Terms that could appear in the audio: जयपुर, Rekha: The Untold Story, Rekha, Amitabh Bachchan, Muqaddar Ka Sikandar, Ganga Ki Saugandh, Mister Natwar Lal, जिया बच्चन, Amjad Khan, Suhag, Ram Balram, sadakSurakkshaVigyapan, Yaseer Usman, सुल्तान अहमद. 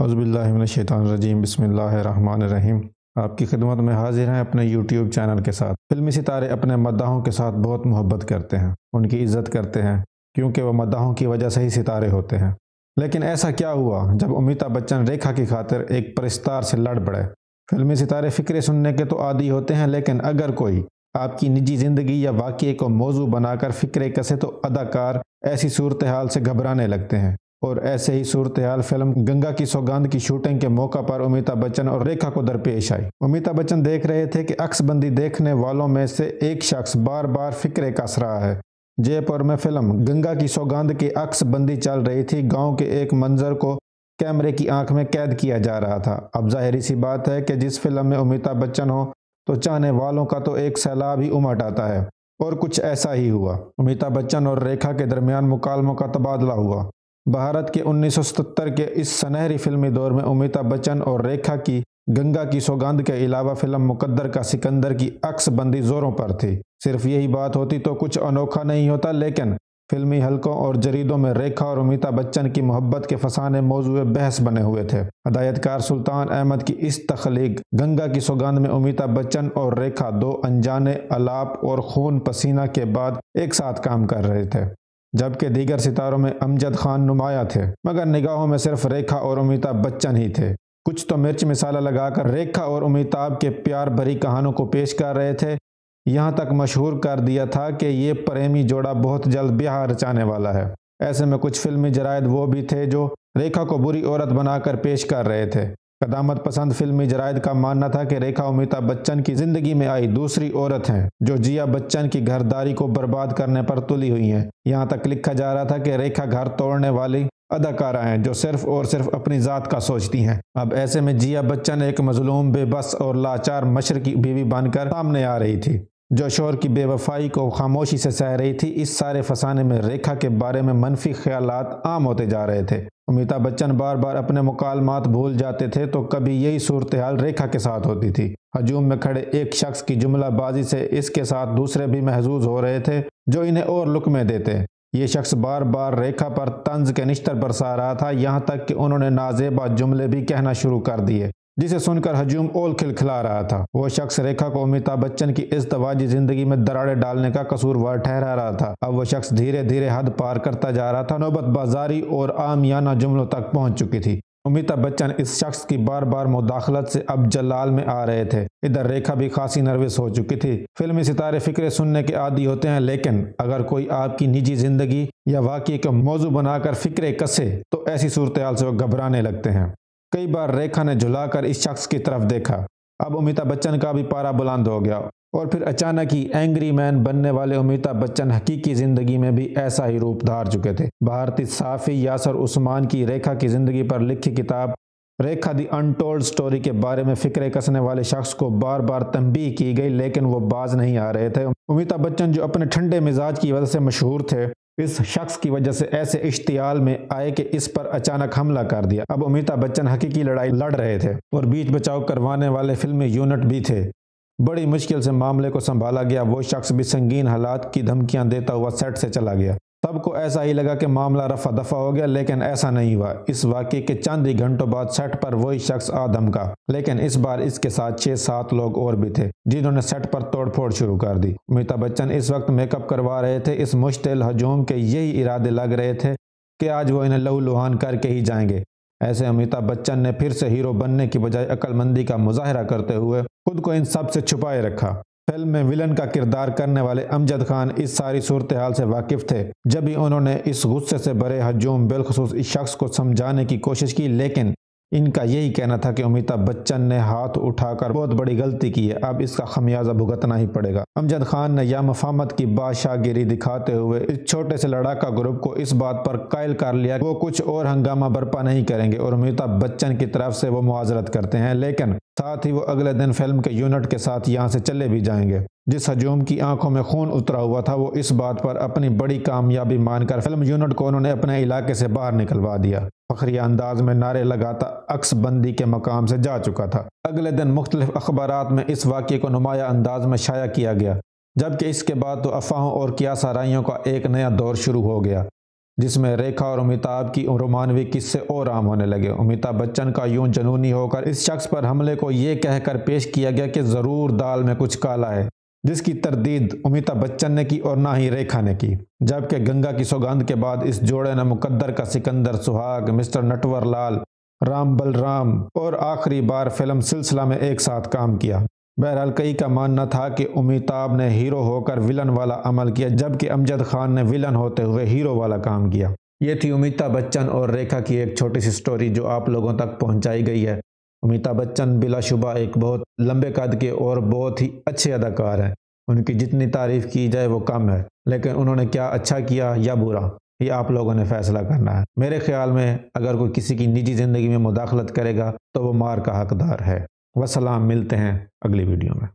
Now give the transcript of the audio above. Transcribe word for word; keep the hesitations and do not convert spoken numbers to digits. औज़ुबिल्लाहि मिनश शैतानिर रजीम, बिस्मिल्लाहिर्रहमानिर्रहीम। आपकी खिदमत में हाजिर हैं अपने यूट्यूब चैनल के साथ। फिल्मी सितारे अपने मद्दाहों के साथ बहुत मोहब्बत करते हैं, उनकी इज्जत करते हैं, क्योंकि वह मद्दाहों की वजह से ही सितारे होते हैं। लेकिन ऐसा क्या हुआ जब अमिताभ बच्चन रेखा की खातिर एक परिस्तार से लड़ पड़े। फिल्मी सितारे फ़िक्रे सुनने के तो आदी होते हैं, लेकिन अगर कोई आपकी निजी ज़िंदगी या वाक़े को मौजू बनाकर फ़िक्रे कसे तो अदाकार ऐसी सूरत हाल से घबराने लगते हैं। और ऐसे ही सूरत हाल फिल्म गंगा की सौगंध की शूटिंग के मौका पर अमिताभ बच्चन और रेखा को दरपेश आई। अमिताभ बच्चन देख रहे थे कि अक्सबंदी देखने वालों में से एक शख्स बार बार फिक्रे कस रहा है। जयपुर में फिल्म गंगा की सौगंध की अक्सबंदी चल रही थी। गांव के एक मंजर को कैमरे की आंख में कैद किया जा रहा था। अब जाहिर सी बात है कि जिस फिल्म में अमिताभ बच्चन हो तो चाहने वालों का तो एक सैलाब ही उमट आता है, और कुछ ऐसा ही हुआ। अमिताभ बच्चन और रेखा के दरमियान मुकालमों का तबादला हुआ। भारत के उन्नीस सौ सतहत्तर के इस सुनहरी फिल्मी दौर में अमिताभ बच्चन और रेखा की गंगा की सौगंध के अलावा फिल्म मुकद्दर का सिकंदर की अक्सबंदी जोरों पर थी। सिर्फ यही बात होती तो कुछ अनोखा नहीं होता, लेकिन फिल्मी हलकों और जरीदों में रेखा और अमिताभ बच्चन की मोहब्बत के फसाने मौजूद बहस बने हुए थे। हदायतकार सुल्तान अहमद की इस तख्लीक गंगा की सौगंध में अमिताभ बच्चन और रेखा दो अनजाने अलाप और खून पसीना के बाद एक साथ काम कर रहे थे, जबकि दीगर सितारों में अमजद खान नुमाया थे, मगर निगाहों में सिर्फ रेखा और अमिताभ बच्चन ही थे। कुछ तो मिर्च मसाला लगाकर रेखा और अमिताभ के प्यार भरी कहानियों को पेश कर रहे थे। यहाँ तक मशहूर कर दिया था कि ये प्रेमी जोड़ा बहुत जल्द ब्याह रचाने वाला है। ऐसे में कुछ फिल्मी जरायद वो भी थे जो रेखा को बुरी औरत बनाकर पेश कर रहे थे। कदामत पसंद फिल्मी जरायद का मानना था कि रेखा अमिताभ बच्चन की जिंदगी में आई दूसरी औरत हैं जो जिया बच्चन की घरदारी को बर्बाद करने पर तुली हुई हैं। यहाँ तक लिखा जा रहा था कि रेखा घर तोड़ने वाली अदाकारा हैं जो सिर्फ और सिर्फ अपनी जात का सोचती हैं। अब ऐसे में जिया बच्चन एक मजलूम, बेबस और लाचार मशर की बीवी बनकर सामने आ रही थी, जो शोहर की बेवफाई को खामोशी से सह रही थी। इस सारे फसाने में रेखा के बारे में मनफी ख्यालात आम होते जा रहे थे। अमिताभ बच्चन बार बार अपने मुकालमात भूल जाते थे, तो कभी यही सूरत हाल रेखा के साथ होती थी। हजूम में खड़े एक शख्स की जुमलाबाजी से इसके साथ दूसरे भी महजूज हो रहे थे, जो इन्हें और लुकमे देते। ये शख्स बार बार रेखा पर तंज के निश्तर बरसा रहा था, यहाँ तक कि उन्होंने नाजेबा जुमले भी कहना शुरू कर दिए, जिसे सुनकर हजूम ओल खिलखिला रहा था। वो शख्स रेखा को अमिताभ बच्चन की इस तवाजी जिंदगी में दरारें डालने का कसूरवार ठहरा रहा था। अब वो शख्स धीरे धीरे हद पार करता जा रहा था। नौबत बाजारी और आमियाना जुमलों तक पहुंच चुकी थी। अमिताभ बच्चन इस शख्स की बार बार मुदाखलत से अब जलाल में आ रहे थे। इधर रेखा भी खासी नर्वस हो चुकी थी। फिल्मी सितारे फिक्रे सुनने के आदी होते हैं, लेकिन अगर कोई आपकी निजी जिंदगी या वाक़े का मौजू बनाकर फिक्रे कसे तो ऐसी सूरत हाल से वो घबराने लगते हैं। कई बार रेखा ने झुलाकर इस शख्स की तरफ देखा। अब अमिताभ बच्चन का भी पारा बुलंद हो गया, और फिर अचानक ही एंग्री मैन बनने वाले अमिताभ बच्चन हकीकी ज़िंदगी में भी ऐसा ही रूप धार चुके थे। भारतीय सहाफ़ी यासर उस्मान की रेखा की ज़िंदगी पर लिखी किताब रेखा दी अनटोल्ड स्टोरी के बारे में फ़िक्रे कसने वाले शख्स को बार बार तंबीह की गई, लेकिन वो बाज नहीं आ रहे थे। अमिताभ बच्चन जो अपने ठंडे मिजाज की वजह से मशहूर थे, इस शख्स की वजह से ऐसे इश्तियाल में आए कि इस पर अचानक हमला कर दिया। अब अमिताभ बच्चन हकीकी लड़ाई लड़ रहे थे, और बीच बचाव करवाने वाले फिल्मी यूनिट भी थे। बड़ी मुश्किल से मामले को संभाला गया। वो शख्स भी संगीन हालात की धमकियां देता हुआ सेट से चला गया। सबको ऐसा ही लगा कि मामला रफा दफा हो गया, लेकिन ऐसा नहीं हुआ। इस वाक़े के चंद ही घंटों बाद सेट पर वही शख्स आ धमका, लेकिन इस बार इसके साथ छः सात लोग और भी थे, जिन्होंने सेट पर तोड़फोड़ शुरू कर दी। अमिताभ बच्चन इस वक्त मेकअप करवा रहे थे। इस मुश्तिल हजूम के यही इरादे लग रहे थे कि आज वो इन्हें लहू लुहान करके ही जाएंगे। ऐसे अमिताभ बच्चन ने फिर से हीरो बनने की बजाय अक्लमंदी का मुजाहरा करते हुए खुद को इन सब से छुपाए रखा। फिल्म में विलन का किरदार करने वाले अमजद खान इस सारी सूरत हाल से वाकिफ थे। जब भी उन्होंने इस गुस्से से भरे हजूम बिलखसूस इस शख्स को समझाने की कोशिश की, लेकिन इनका यही कहना था कि अमिताभ बच्चन ने हाथ उठाकर बहुत बड़ी गलती की है, अब इसका खमियाजा भुगतना ही पड़ेगा। अमजद खान ने या मफामत की बादशाहगिरी दिखाते हुए इस छोटे से लड़ाका ग्रुप को इस बात पर कायल कर लिया कि वो कुछ और हंगामा बर्पा नहीं करेंगे, और अमिताभ बच्चन की तरफ से वो मुआजरत करते हैं, लेकिन साथ ही वो अगले दिन फिल्म के यूनिट के साथ यहाँ से चले भी जाएंगे। जिस हजूम की आंखों में खून उतरा हुआ था, वो इस बात पर अपनी बड़ी कामयाबी मानकर फिल्म यूनिट को उन्होंने अपने इलाके से बाहर निकलवा दिया। फखरिया अंदाज में नारे लगाता अक्सबंदी के मकाम से जा चुका था। अगले दिन मुख्तलिफ अखबारात में इस वाक़े को नुमाया अंदाज में शाया किया गया, जबकि इसके बाद तो अफवाहों और कियासाराइयों का एक नया दौर शुरू हो गया। जिसमें रेखा और अमिताभ की रोमानवी किस्से और आम होने लगे। अमिताभ बच्चन का यूं जुनूनी होकर इस शख्स पर हमले को ये कहकर पेश किया गया कि ज़रूर दाल में कुछ काला है, जिसकी तरदीद अमिताभ बच्चन ने की और ना ही रेखा ने की। जबकि गंगा की सौगंध के बाद इस जोड़े ने मुकद्दर का सिकंदर, सुहाग, मिस्टर नटवर लाल, राम बलराम और आखिरी बार फिल्म सिलसिला में एक साथ काम किया। बहरहाल कई का मानना था कि अमिताभ ने हीरो होकर विलन वाला अमल किया, जबकि अमजद खान ने विलन होते हुए हीरो वाला काम किया। ये थी अमिताभ बच्चन और रेखा की एक छोटी सी स्टोरी जो आप लोगों तक पहुंचाई गई है। अमिताभ बच्चन बिलाशुबा एक बहुत लंबे कद के और बहुत ही अच्छे अदाकार हैं। उनकी जितनी तारीफ की जाए वो कम है, लेकिन उन्होंने क्या अच्छा किया या बुरा, ये आप लोगों ने फैसला करना है। मेरे ख्याल में अगर कोई किसी की निजी ज़िंदगी में मुदाखलत करेगा तो वो मार का हकदार है। वसलाम, मिलते हैं अगली वीडियो में।